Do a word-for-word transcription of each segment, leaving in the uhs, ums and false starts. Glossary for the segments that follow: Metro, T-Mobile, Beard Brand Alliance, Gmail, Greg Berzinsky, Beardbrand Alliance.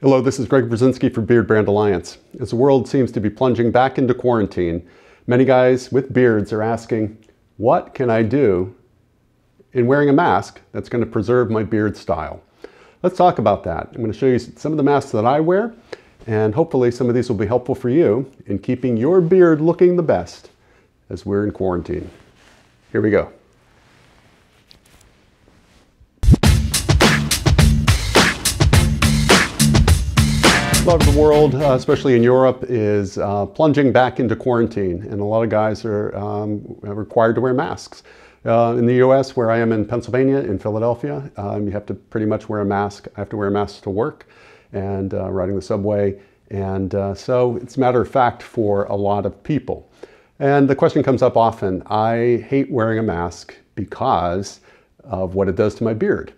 Hello, this is Greg Berzinsky for Beard Brand Alliance. As the world seems to be plunging back into quarantine, many guys with beards are asking, what can I do in wearing a mask that's going to preserve my beard style? Let's talk about that. I'm going to show you some of the masks that I wear, and hopefully some of these will be helpful for you in keeping your beard looking the best as we're in quarantine. Here we go. A lot of the world, uh, especially in Europe, is uh, plunging back into quarantine, and a lot of guys are um, required to wear masks. Uh, in the U S, where I am in Pennsylvania, in Philadelphia, um, you have to pretty much wear a mask. I have to wear a mask to work and uh, riding the subway, and uh, so it's a matter of fact for a lot of people. And the question comes up often, I hate wearing a mask because of what it does to my beard.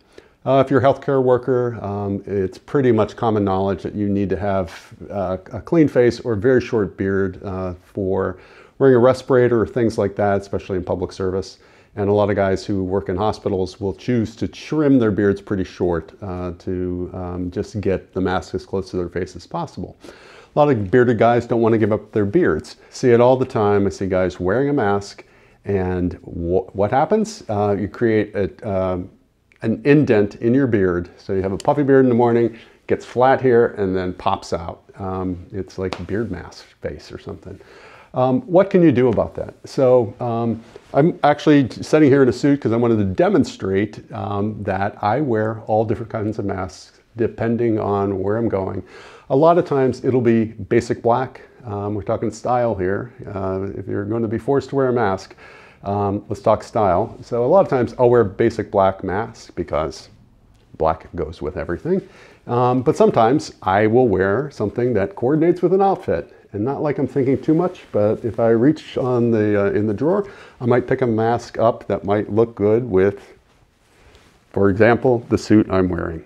Uh, if you're a healthcare worker, um, it's pretty much common knowledge that you need to have uh, a clean face or a very short beard uh, for wearing a respirator or things like that, especially in public service. And a lot of guys who work in hospitals will choose to trim their beards pretty short uh, to um, just get the mask as close to their face as possible. A lot of bearded guys don't want to give up their beards. I see it all the time. I see guys wearing a mask, and wh what happens? Uh, you create a uh, an indent in your beard. So you have a puffy beard in the morning, gets flat here, and then pops out. Um, it's like a beard mask face or something. Um, what can you do about that? So um, I'm actually sitting here in a suit because I wanted to demonstrate um, that I wear all different kinds of masks depending on where I'm going. A lot of times it'll be basic black. Um, we're talking style here. Uh, if you're going to be forced to wear a mask, Um, let's talk style. So a lot of times I'll wear basic black mask because black goes with everything. Um, but sometimes I will wear something that coordinates with an outfit, and not like I'm thinking too much, but if I reach on the, uh, in the drawer, I might pick a mask up that might look good with, for example, the suit I'm wearing.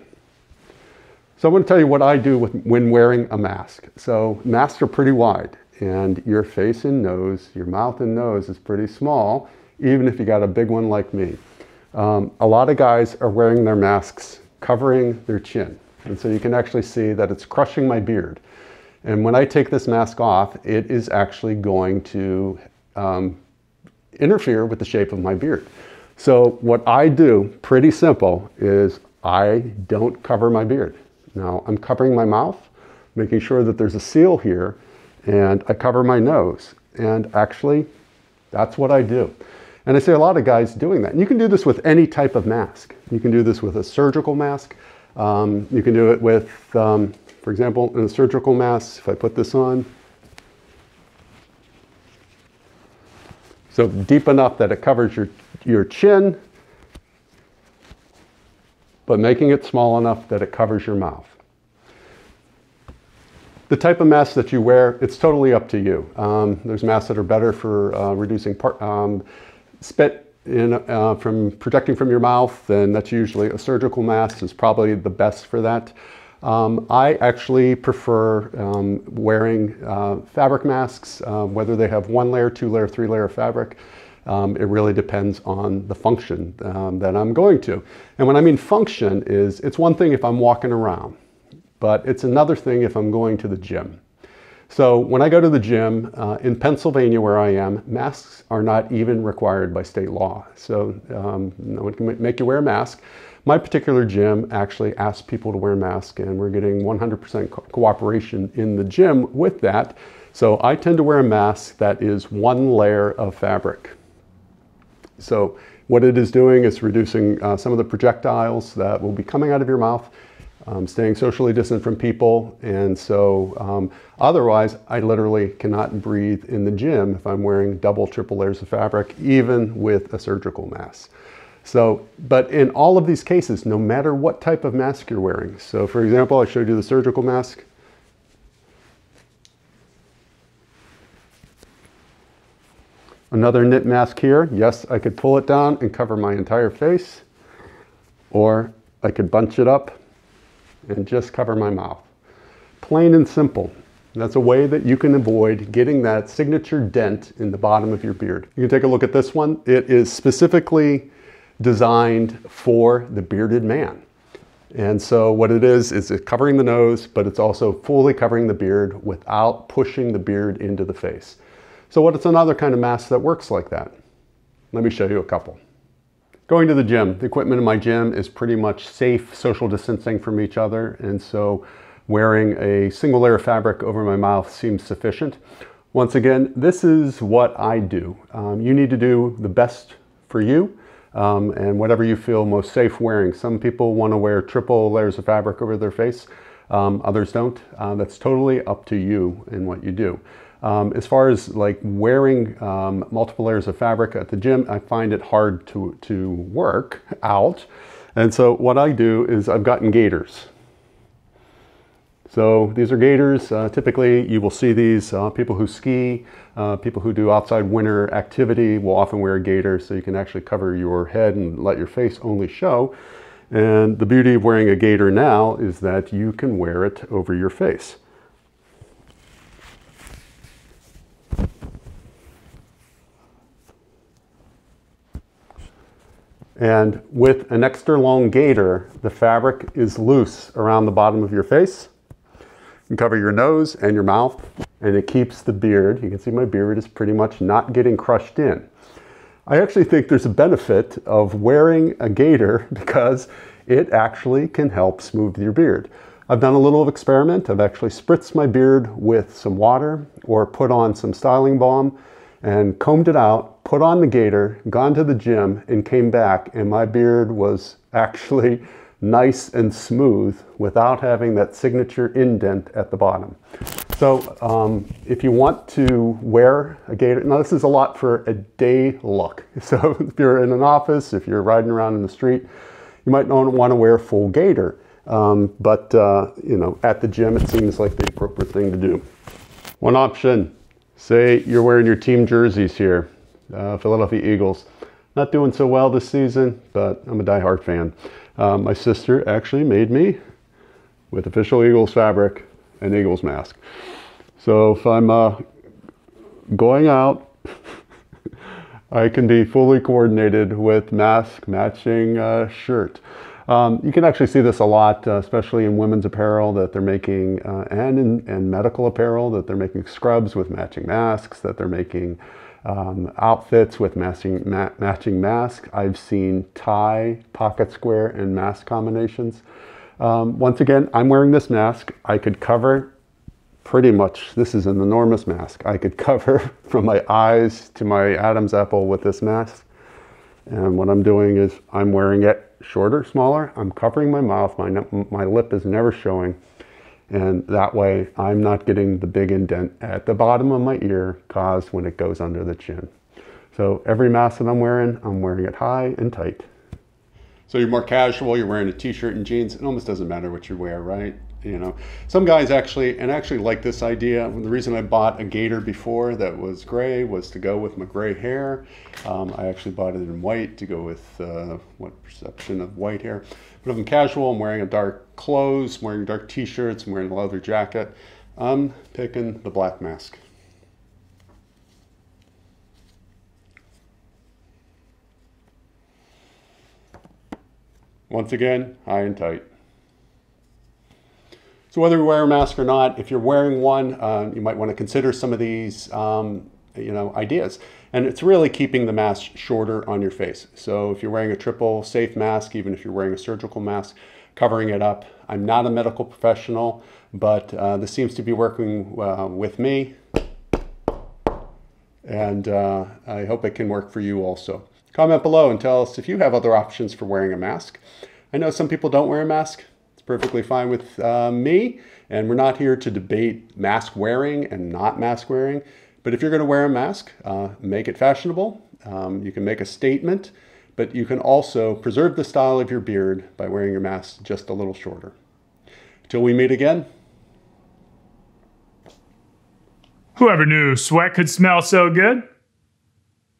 So I'm going to tell you what I do with, when wearing a mask. So masks are pretty wide, and your face and nose, your mouth and nose is pretty small, even if you got a big one like me. Um, a lot of guys are wearing their masks covering their chin. And so you can actually see that it's crushing my beard. And when I take this mask off, it is actually going to um, interfere with the shape of my beard. So what I do, pretty simple, is I don't cover my beard. Now I'm covering my mouth, making sure that there's a seal here, and I cover my nose. And actually, that's what I do. And I see a lot of guys doing that. And you can do this with any type of mask. You can do this with a surgical mask. Um, you can do it with, um, for example, in a surgical mask, if I put this on. So deep enough that it covers your, your chin, but making it small enough that it covers your mouth. The type of mask that you wear, it's totally up to you. Um, there's masks that are better for uh, reducing part, um, spit in, uh, from protecting from your mouth, and that's usually a surgical mask is probably the best for that. Um, I actually prefer um, wearing uh, fabric masks, uh, whether they have one layer, two layer, three layer of fabric. Um, it really depends on the function um, that I'm going to. And when I mean function is, it's one thing if I'm walking around, but it's another thing if I'm going to the gym. So when I go to the gym, uh, in Pennsylvania where I am, masks are not even required by state law. So um, no one can make you wear a mask. My particular gym actually asked people to wear masks, and we're getting one hundred percent co cooperation in the gym with that. So I tend to wear a mask that is one layer of fabric. So what it is doing is reducing uh, some of the projectiles that will be coming out of your mouth. Um, staying socially distant from people, and so um, otherwise I literally cannot breathe in the gym if I'm wearing double, triple layers of fabric, even with a surgical mask. So, but in all of these cases, no matter what type of mask you're wearing, so for example, I showed you the surgical mask. Another knit mask here. Yes, I could pull it down and cover my entire face, or I could bunch it up and just cover my mouth. Plain and simple. That's a way that you can avoid getting that signature dent in the bottom of your beard. You can take a look at this one. It is specifically designed for the bearded man. And so what it is, is it's covering the nose, but it's also fully covering the beard without pushing the beard into the face. So what is another kind of mask that works like that? Let me show you a couple. Going to the gym, the equipment in my gym is pretty much safe social distancing from each other. And so wearing a single layer of fabric over my mouth seems sufficient. Once again, this is what I do. Um, you need to do the best for you. Um, and whatever you feel most safe wearing. Some people want to wear triple layers of fabric over their face, um, others don't. Uh, that's totally up to you and what you do. Um, as far as like wearing um, multiple layers of fabric at the gym, I find it hard to, to work out. And so what I do is I've gotten gaiters. So these are gaiters. Uh, typically you will see these, uh, people who ski, uh, people who do outside winter activity will often wear a gaiter so you can actually cover your head and let your face only show. And the beauty of wearing a gaiter now is that you can wear it over your face. And with an extra long gaiter, the fabric is loose around the bottom of your face. You cover your nose and your mouth, and it keeps the beard. You can see my beard is pretty much not getting crushed in. I actually think there's a benefit of wearing a gaiter because it actually can help smooth your beard. I've done a little experiment. I've actually spritzed my beard with some water or put on some styling balm and combed it out, put on the gaiter, gone to the gym, and came back, and my beard was actually nice and smooth without having that signature indent at the bottom. So um, if you want to wear a gaiter, now this is a lot for a day look. So if you're in an office, if you're riding around in the street, you might not want to wear a full gaiter. Um, but uh, you know, at the gym, it seems like the appropriate thing to do. One option, say you're wearing your team jerseys here, uh, Philadelphia Eagles. Not doing so well this season, but I'm a diehard fan. Um, my sister actually made me, with official Eagles fabric, an Eagles mask. So if I'm uh, going out, I can be fully coordinated with mask matching uh, shirt. Um, you can actually see this a lot, uh, especially in women's apparel that they're making, uh, and in and medical apparel that they're making scrubs with matching masks, that they're making Um, outfits with matching, ma matching masks. I've seen tie, pocket square, and mask combinations. Um, once again, I'm wearing this mask. I could cover pretty much, this is an enormous mask. I could cover from my eyes to my Adam's apple with this mask. And what I'm doing is I'm wearing it shorter, smaller. I'm covering my mouth. My, my lip is never showing. And that way I'm not getting the big indent at the bottom of my ear caused when it goes under the chin. So every mask that I'm wearing, I'm wearing it high and tight. So you're more casual, you're wearing a t-shirt and jeans, it almost doesn't matter what you wear, right? You know, some guys actually, and I actually like this idea. The reason I bought a gaiter before that was gray was to go with my gray hair. Um, I actually bought it in white to go with uh, what perception of white hair. But if I'm casual, I'm wearing a dark clothes, I'm wearing dark t-shirts, I'm wearing a leather jacket. I'm picking the black mask. Once again, high and tight. So whether you wear a mask or not, if you're wearing one, uh, you might want to consider some of these um, you know, ideas. And it's really keeping the mask shorter on your face. So if you're wearing a triple safe mask, even if you're wearing a surgical mask, covering it up. I'm not a medical professional, but uh, this seems to be working uh, with me. And uh, I hope it can work for you also. Comment below and tell us if you have other options for wearing a mask. I know some people don't wear a mask. Perfectly fine with uh, me, and we're not here to debate mask wearing and not mask wearing, but if you're going to wear a mask, uh, make it fashionable. Um, you can make a statement, but you can also preserve the style of your beard by wearing your mask just a little shorter. Till we meet again. Whoever knew sweat could smell so good?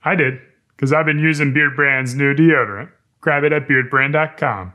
I did, because I've been using Beard Brand's new deodorant. Grab it at beard brand dot com.